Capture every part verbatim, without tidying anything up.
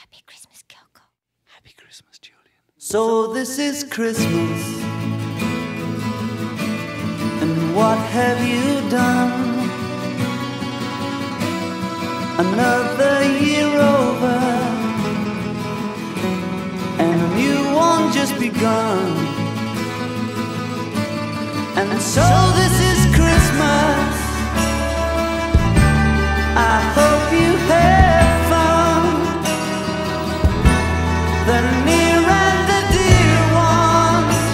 Happy Christmas, Coco. Happy Christmas, Julian. So this is Christmas, and what have you done? Another year over, and a new one just begun. And so this is Christmas. I hope you have fun. The near and the dear ones,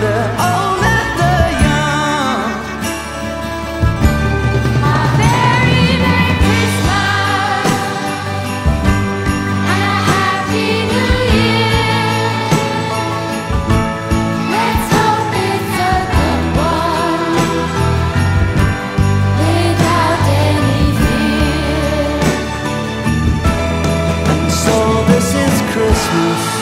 the old and the young. A very Merry Christmas and a Happy New Year. Let's hope it's a good one. Christmas.